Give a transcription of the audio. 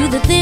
do the things